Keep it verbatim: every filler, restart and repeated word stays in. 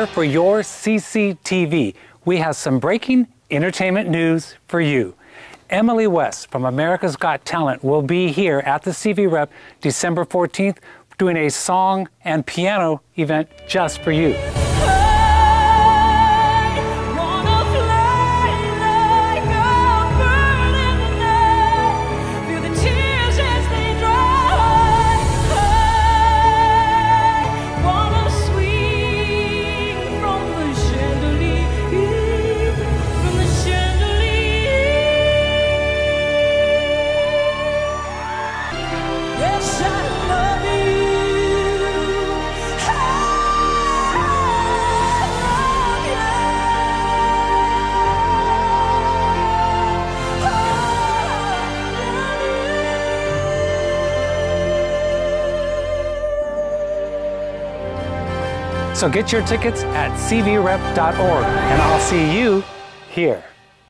here for your C C T V. We have some breaking entertainment news for you. Emily West from America's Got Talent will be here at the C V Rep December fourteenth doing a song and piano event just for you. So get your tickets at C V rep dot org, and I'll see you here.